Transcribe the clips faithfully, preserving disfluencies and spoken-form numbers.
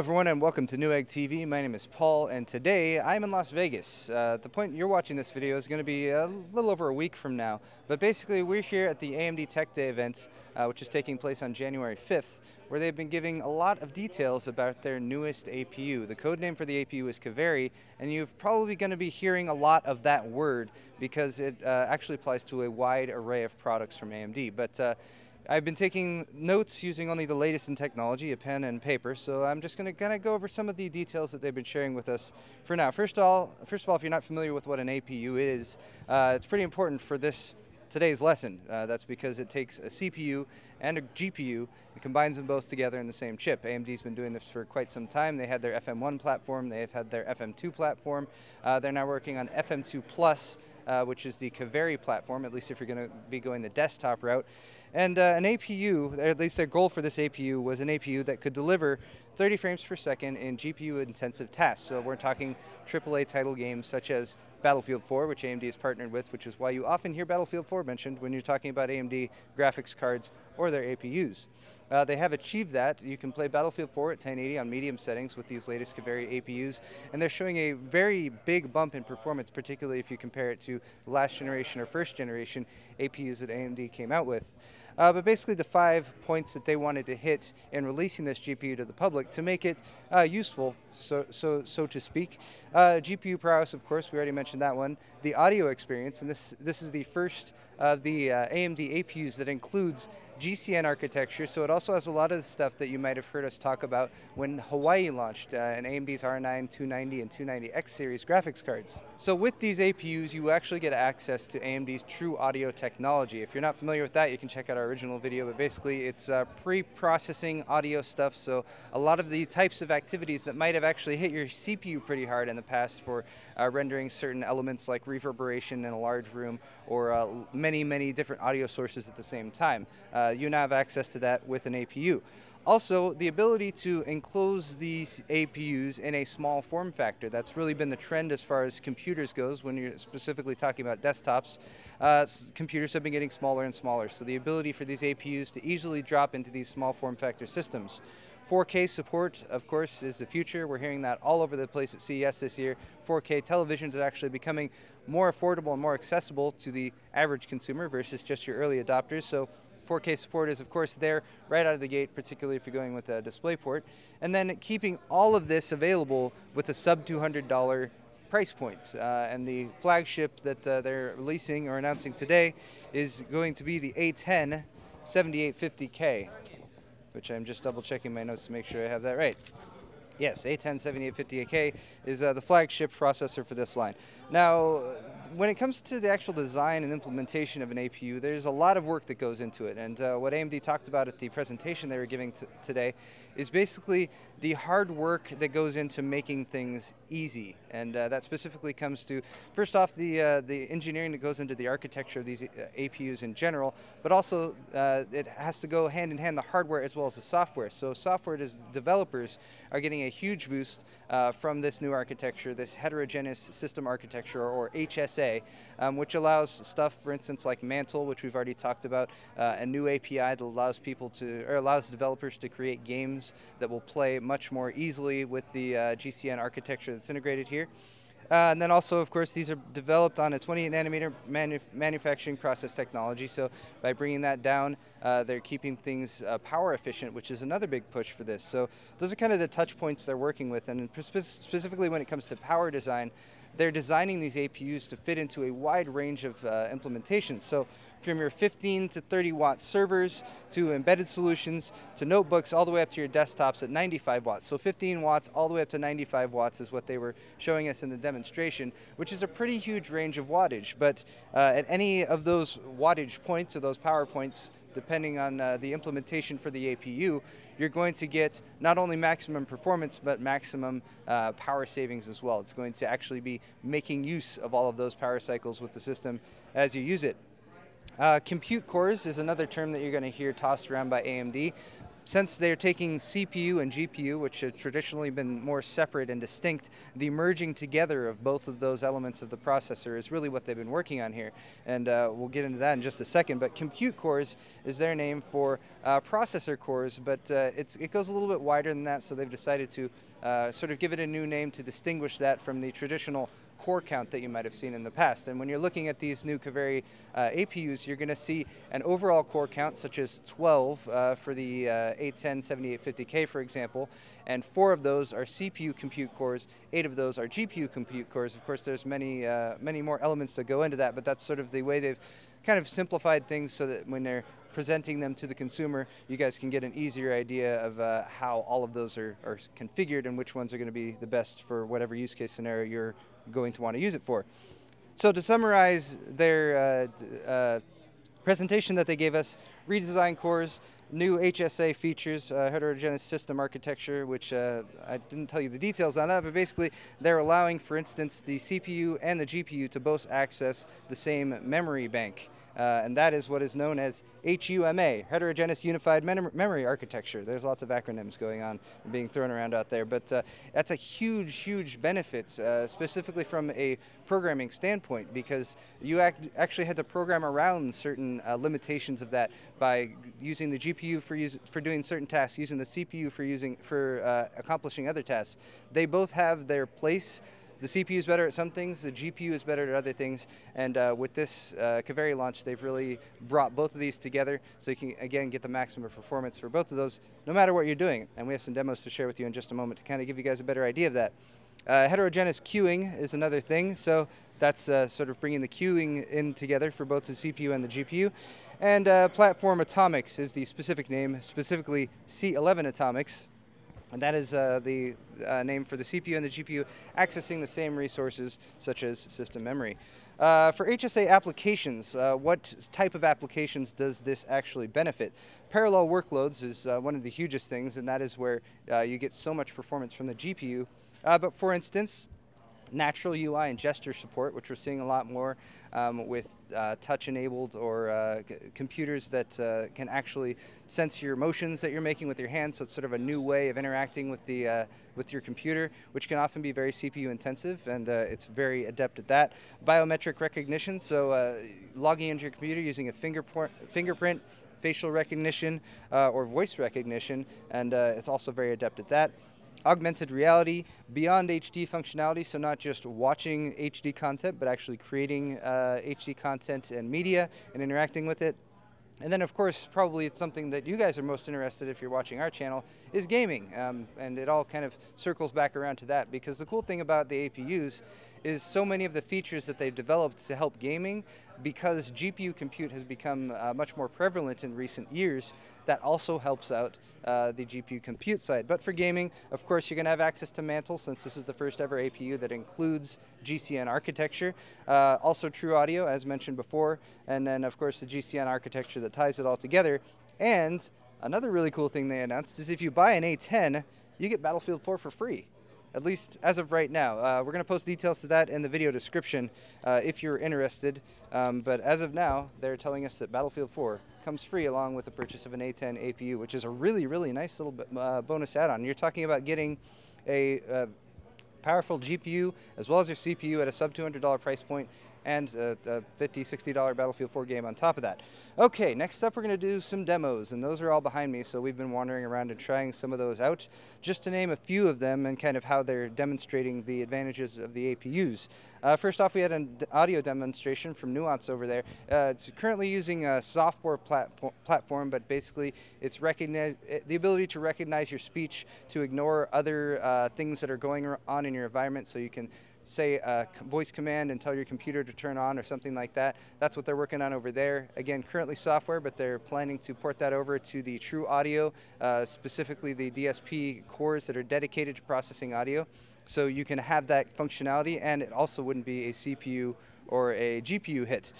everyone, and welcome to Newegg T V. My name is Paul, and today I'm in Las Vegas. Uh, the point you're watching this video is going to be a little over a week from now, but basically we're here at the A M D Tech Day event, uh, which is taking place on January fifth, where they've been giving a lot of details about their newest A P U. The code name for the A P U is Kaveri, and you're probably going to be hearing a lot of that word because it uh, actually applies to a wide array of products from A M D. But uh, I've been taking notes using only the latest in technology, a pen and paper, so I'm just going to kind of go over some of the details that they've been sharing with us for now. First of all, first of all, if you're not familiar with what an A P U is, uh, it's pretty important for this today's lesson. Uh, that's because it takes a C P U and a G P U and combines them both together in the same chip. A M D's been doing this for quite some time. They had their F M one platform, they've had their F M two platform. Uh, they're now working on F M two plus, uh, which is the Kaveri platform, at least if you're going to be going the desktop route. And uh, an A P U, or at least their goal for this A P U, was an A P U that could deliver thirty frames per second in G P U-intensive tasks. So we're talking triple A title games such as Battlefield four, which A M D is partnered with, which is why you often hear Battlefield four mentioned when you're talking about A M D graphics cards or their A P Us. Uh, they have achieved that. You can play Battlefield four at ten eighty on medium settings with these latest Kaveri A P Us, and they're showing a very big bump in performance, particularly if you compare it to the last generation or first generation A P Us that A M D came out with. Uh, but basically the five points that they wanted to hit in releasing this G P U to the public to make it uh, useful, so, so, so to speak. Uh, G P U prowess, of course, we already mentioned that one. The audio experience, and this, this is the first of the uh, A M D A P Us that includes G C N architecture, so it also has a lot of the stuff that you might have heard us talk about when Hawaii launched uh, an A M D's R nine two ninety and two ninety X series graphics cards. So with these A P Us, you actually get access to A M D's true audio technology. If you're not familiar with that, you can check out our original video, but basically it's uh, pre-processing audio stuff, so a lot of the types of activities that might have actually hit your C P U pretty hard in the past for uh, rendering certain elements like reverberation in a large room or uh, many, many different audio sources at the same time. Uh, you now have access to that with an A P U. Also, the ability to enclose these A P Us in a small form factor. That's really been the trend as far as computers goes when you're specifically talking about desktops. Uh, computers have been getting smaller and smaller, so the ability for these A P Us to easily drop into these small form factor systems. four K support, of course, is the future. We're hearing that all over the place at C E S this year. four K televisions are actually becoming more affordable and more accessible to the average consumer versus just your early adopters. So four K support is, of course, there right out of the gate, particularly if you're going with a DisplayPort. And then keeping all of this available with a sub two hundred dollar price point. Uh, and the flagship that uh, they're releasing or announcing today is going to be the A ten seventy-eight fifty K, which I'm just double checking my notes to make sure I have that right. Yes, A ten seventy-eight fifty K is uh, the flagship processor for this line. Now, when it comes to the actual design and implementation of an A P U, there's a lot of work that goes into it. And uh, what A M D talked about at the presentation they were giving today is basically the hard work that goes into making things easy. And uh, that specifically comes to, first off, the, uh, the engineering that goes into the architecture of these uh, A P Us in general, but also uh, it has to go hand in hand, the hardware as well as the software. So software developers are getting a huge boost uh, from this new architecture, this heterogeneous system architecture, or H S A, um, which allows stuff, for instance, like Mantle, which we've already talked about, uh, a new A P I that allows people to, or allows developers to create games that will play much more easily with the uh, G C N architecture that's integrated here. Uh, and then also, of course, these are developed on a twenty-eight nanometer manu manufacturing process technology, so by bringing that down, uh, they're keeping things uh, power efficient, which is another big push for this. So those are kind of the touch points they're working with, and spe specifically when it comes to power design, they're designing these A P Us to fit into a wide range of uh, implementations. So from your fifteen to thirty watt servers, to embedded solutions, to notebooks, all the way up to your desktops at ninety-five watts. So fifteen watts all the way up to ninety-five watts is what they were showing us in the demonstration, which is a pretty huge range of wattage. But uh, at any of those wattage points or those power points, depending on uh, the implementation for the A P U, you're going to get not only maximum performance, but maximum uh, power savings as well. It's going to actually be making use of all of those power cycles with the system as you use it. Uh, compute cores is another term that you're going to hear tossed around by A M D. Since they're taking C P U and G P U, which have traditionally been more separate and distinct, the merging together of both of those elements of the processor is really what they've been working on here. And uh, we'll get into that in just a second, but compute cores is their name for uh, processor cores, but uh, it's, it goes a little bit wider than that, so they've decided to uh, sort of give it a new name to distinguish that from the traditional core count that you might have seen in the past. And when you're looking at these new Kaveri uh, A P Us, you're going to see an overall core count such as twelve uh, for the uh, A ten seventy-eight fifty K, for example, and four of those are C P U compute cores, eight of those are G P U compute cores. Of course, there's many, uh, many more elements that go into that, but that's sort of the way they've kind of simplified things so that when they're presenting them to the consumer, you guys can get an easier idea of uh, how all of those are, are configured and which ones are going to be the best for whatever use case scenario you're going to want to use it for. So to summarize their uh, uh, presentation that they gave us, redesigned cores, new H S A features, uh, heterogeneous system architecture, which uh, I didn't tell you the details on that, but basically they're allowing, for instance, the C P U and the G P U to both access the same memory bank. Uh, and that is what is known as HUMA, Heterogeneous Unified Mem Memory Architecture. There's lots of acronyms going on being thrown around out there, but uh, that's a huge, huge benefit, uh, specifically from a programming standpoint, because you act actually had to program around certain uh, limitations of that by using the G P U for, use for doing certain tasks, using the C P U for, using for uh, accomplishing other tasks. They both have their place. The C P U is better at some things, the G P U is better at other things, and uh, with this uh, Kaveri launch, they've really brought both of these together so you can, again, get the maximum performance for both of those, no matter what you're doing. And we have some demos to share with you in just a moment to kind of give you guys a better idea of that. Uh, heterogeneous queuing is another thing, so that's uh, sort of bringing the queuing in together for both the C P U and the G P U. And uh, Platform Atomics is the specific name, specifically C eleven Atomics. And that is uh, the uh, name for the C P U and the G P U accessing the same resources, such as system memory. Uh, for H S A applications, uh, what type of applications does this actually benefit? Parallel workloads is uh, one of the hugest things, and that is where uh, you get so much performance from the G P U. Uh, but for instance, natural U I and gesture support, which we're seeing a lot more um, with uh, touch-enabled or uh, c computers that uh, can actually sense your motions that you're making with your hands. So it's sort of a new way of interacting with the uh, with your computer, which can often be very C P U intensive, and uh, it's very adept at that. Biometric recognition, so uh, logging into your computer using a fingerprint, fingerprint facial recognition, uh, or voice recognition, and uh, it's also very adept at that. Augmented reality, beyond H D functionality, so not just watching H D content, but actually creating uh, H D content and media and interacting with it. And then, of course, probably it's something that you guys are most interested in if you're watching our channel, is gaming. Um, and it all kind of circles back around to that, because the cool thing about the A P Us is so many of the features that they've developed to help gaming, because G P U compute has become uh, much more prevalent in recent years, that also helps out uh, the G P U compute side. But for gaming, of course, you're going to have access to Mantle, since this is the first ever A P U that includes G C N architecture. Uh, also true audio, as mentioned before, and then, of course, the G C N architecture that ties it all together. And another really cool thing they announced is if you buy an A ten, you get Battlefield four for free. At least as of right now. Uh, we're going to post details to that in the video description uh, if you're interested. Um, but as of now, they're telling us that Battlefield four comes free along with the purchase of an A ten A P U, which is a really, really nice little uh, bonus add-on. You're talking about getting a uh, powerful G P U as well as your C P U at a sub two hundred dollar price point, and a fifty, sixty dollar Battlefield four game on top of that. Okay, next up we're going to do some demos, and those are all behind me, so we've been wandering around and trying some of those out, just to name a few of them and kind of how they're demonstrating the advantages of the A P Us. Uh, first off, we had an audio demonstration from Nuance over there. Uh, it's currently using a software plat platform, but basically it's recognize the ability to recognize your speech, to ignore other uh, things that are going on in your environment, so you can say a voice command and tell your computer to turn on or something like that. That's what they're working on over there. Again, currently software, but they're planning to port that over to the true audio, uh, specifically the D S P cores that are dedicated to processing audio. So you can have that functionality, and it also wouldn't be a C P U or a G P U hit.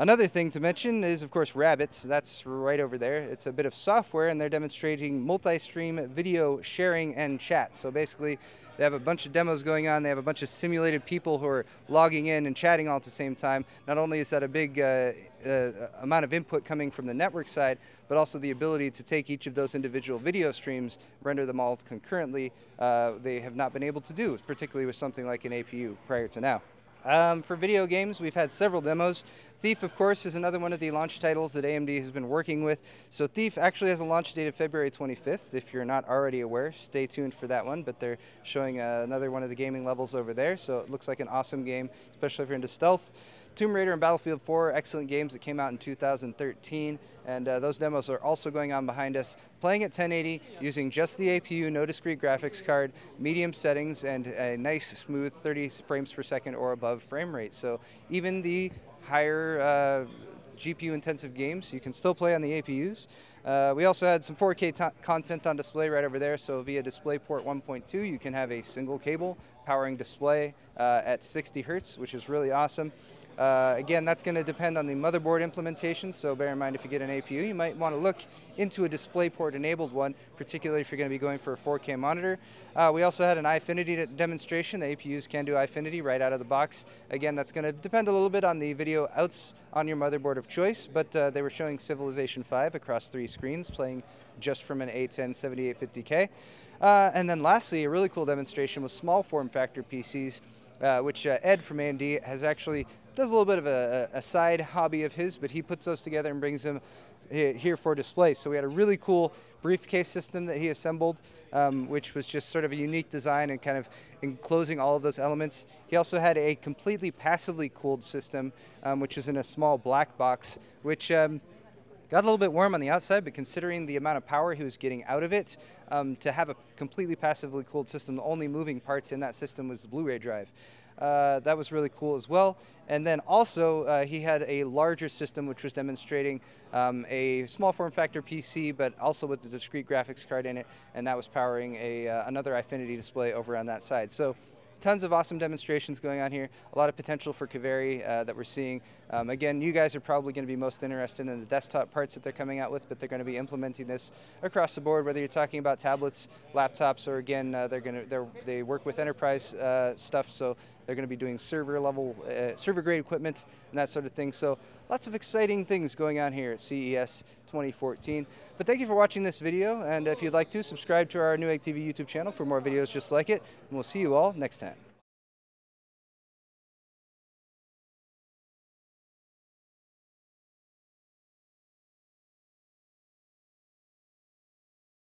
Another thing to mention is, of course, Rabbits. That's right over there. It's a bit of software, and they're demonstrating multi-stream video sharing and chat. So basically, they have a bunch of demos going on. They have a bunch of simulated people who are logging in and chatting all at the same time. Not only is that a big uh, uh, amount of input coming from the network side, but also the ability to take each of those individual video streams, render them all concurrently, uh, they have not been able to do, particularly with something like an A P U prior to now. Um, for video games, we've had several demos. Thief, of course, is another one of the launch titles that A M D has been working with. So Thief actually has a launch date of February twenty-fifth. If you're not already aware, stay tuned for that one. But they're showing uh, another one of the gaming levels over there. So it looks like an awesome game, especially if you're into stealth. Tomb Raider and Battlefield four, excellent games that came out in two thousand thirteen. And uh, those demos are also going on behind us. Playing at ten eighty, using just the A P U, no discrete graphics card, medium settings, and a nice, smooth thirty frames per second or above frame rate. So even the higher uh, G P U intensive games, you can still play on the A P Us. Uh, we also had some four K content on display right over there. So via DisplayPort one point two, you can have a single cable powering display uh, at sixty hertz, which is really awesome. Uh, again, that's going to depend on the motherboard implementation, so bear in mind if you get an A P U, you might want to look into a DisplayPort enabled one, particularly if you're going to be going for a four K monitor. Uh, we also had an Eyefinity demonstration. The A P Us can do Eyefinity right out of the box. Again, that's going to depend a little bit on the video outs on your motherboard of choice, but uh, they were showing Civilization five across three screens, playing just from an A ten seventy-eight fifty K. Uh, and then lastly, a really cool demonstration with small form factor P Cs, Uh, which uh, Ed from A M D has actually does a little bit of a, a side hobby of his, but he puts those together and brings them here for display. So we had a really cool briefcase system that he assembled, um, which was just sort of a unique design and kind of enclosing all of those elements. He also had a completely passively cooled system, um, which is in a small black box, which um, got a little bit warm on the outside, but considering the amount of power he was getting out of it, um, to have a completely passively cooled system, the only moving parts in that system was the Blu-ray drive. Uh, that was really cool as well. And then also, uh, he had a larger system which was demonstrating um, a small form factor P C, but also with the discrete graphics card in it, and that was powering a, uh, another Eyefinity display over on that side. So, tons of awesome demonstrations going on here. A lot of potential for Kaveri uh, that we're seeing. Um, again, you guys are probably going to be most interested in the desktop parts that they're coming out with, but they're going to be implementing this across the board, whether you're talking about tablets, laptops, or again, uh, they're going to they work with enterprise uh, stuff, so they're going to be doing server level, uh, server grade equipment, and that sort of thing. So lots of exciting things going on here at C E S twenty fourteen. But thank you for watching this video, and if you'd like to, subscribe to our Newegg T V YouTube channel for more videos just like it, and we'll see you all next time.